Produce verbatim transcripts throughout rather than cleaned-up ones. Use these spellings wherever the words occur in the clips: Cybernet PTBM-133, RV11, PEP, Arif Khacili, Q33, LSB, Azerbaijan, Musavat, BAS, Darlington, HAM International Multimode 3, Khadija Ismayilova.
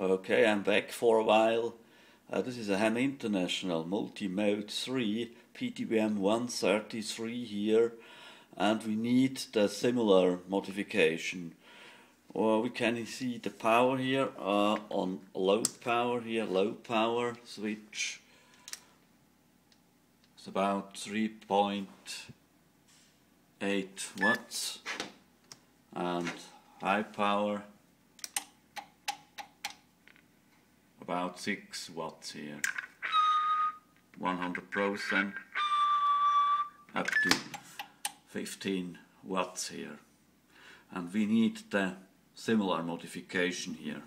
Okay, I'm back for a while. Uh, this is a H A M International Multimode three P T B M one thirty-three here, and we need the similar modification. Or we can see the power here uh, on low power here, low power switch. It's about three point eight watts, and high power about six watts here, one hundred percent up to fifteen watts here, and we need the similar modification here.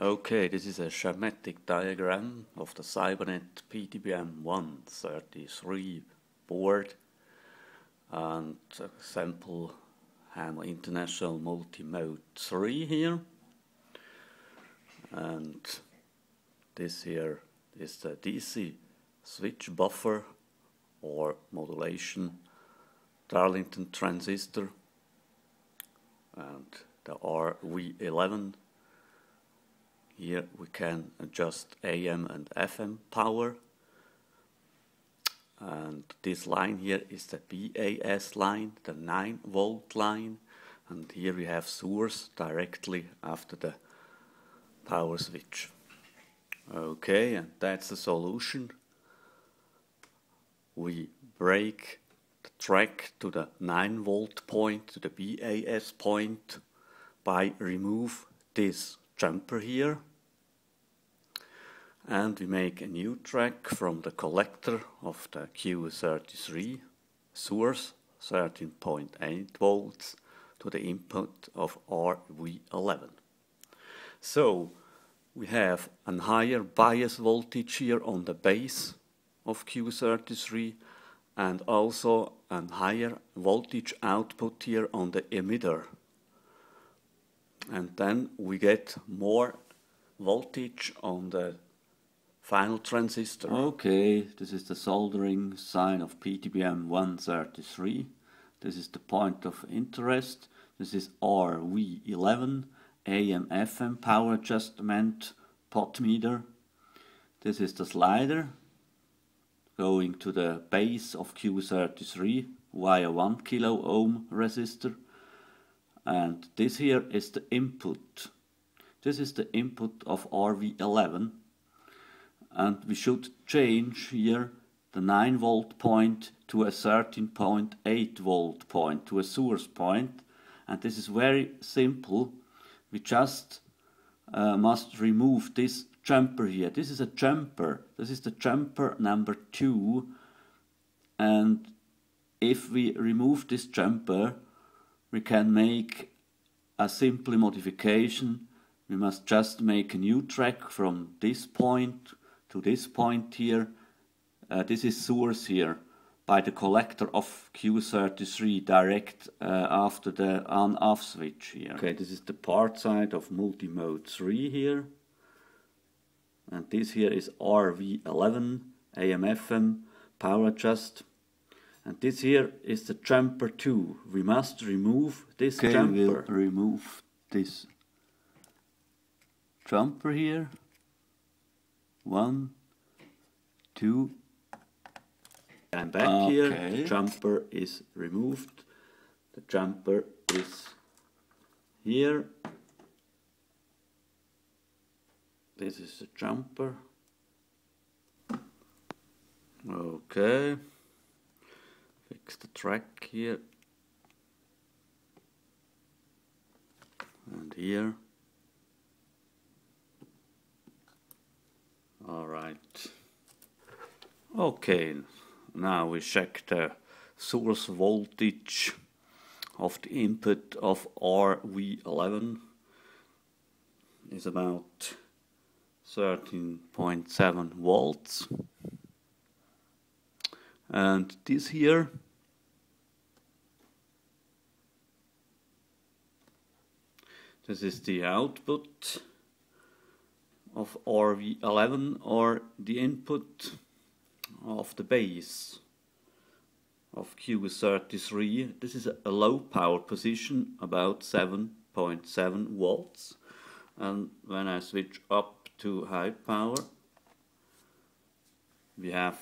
Okay, this is a schematic diagram of the Cybernet P T B M one thirty-three board and a sample H A M International Multimode three here. And this here is the D C switch buffer or modulation Darlington transistor, and the R V eleven. Here we can adjust A M and F M power, and this line here is the B A S line, the nine volt line, and here we have source directly after the power switch. Okay, and that's the solution. We break the track to the nine volt point, to the B A S point, by remove this jumper here, and we make a new track from the collector of the Q thirty-three source, thirteen point eight volts, to the input of R V eleven. So we have a higher bias voltage here on the base of Q thirty-three, and also a higher voltage output here on the emitter. And then we get more voltage on the final transistor. Okay, this is the soldering sign of P T B M one thirty-three. This is the point of interest. This is R V eleven. A M F M power adjustment pot meter. This is the slider going to the base of Q thirty-three via one kilo ohm resistor, and this here is the input. This is the input of R V eleven, and we should change here the nine volt point to a thirteen point eight volt point, to a source point, and this is very simple. We just uh, must remove this jumper here. This is a jumper. This is the jumper number two. And if we remove this jumper, we can make a simple modification. We must just make a new track from this point to this point here. Uh, this is source here by the collector of Q thirty-three direct uh, after the on-off switch here. Okay, this is the part side of multimode three here. And this here is R V eleven, A M F M, power adjust. And this here is the jumper two. We must remove this okay, jumper. We'll remove this jumper here. One, two, I'm back okay. here, the jumper is removed, the jumper is here, this is the jumper, okay, fix the track here, and here, alright, okay. Now we check the source voltage of the input of R V eleven. It's about thirteen point seven volts. And this here this is the output of R V eleven, or the input of the base of Q thirty-three. This is a low power position, about seven point seven volts, and when I switch up to high power, we have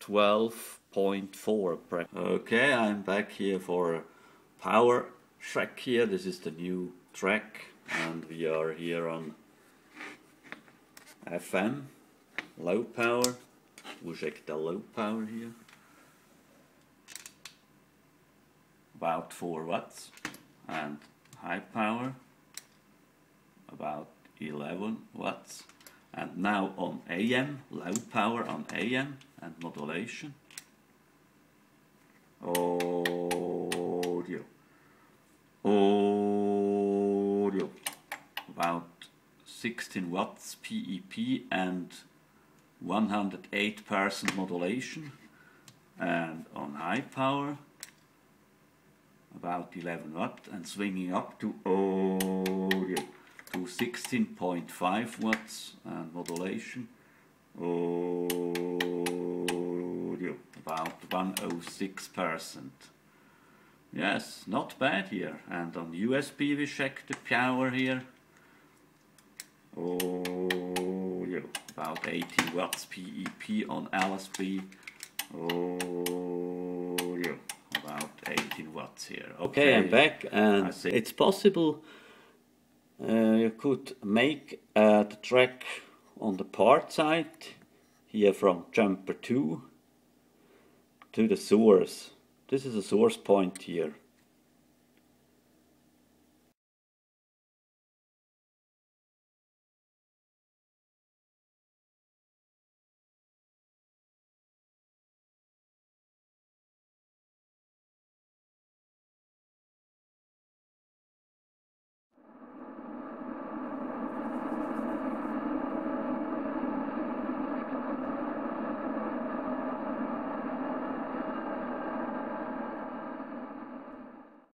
twelve point four. Okay, I'm back here for a power track here. This is the new track, and we are here on F M, low power. We'll check the low power here. About four watts, and high power about eleven watts, and now on A M, low power on A M and modulation. Audio, audio, about sixteen watts P E P and one hundred eight percent modulation, and on high power about eleven watt and swinging up to audio to sixteen point five watts and modulation, audio about one hundred six percent. Yes, not bad here. And on U S B we check the power here. Audio about eighteen watts P E P. On L S B, audio about eighteen watts here. Okay, okay, I'm back, and it's possible uh, you could make uh, the track on the part side here from jumper two to the source. This is a source point here.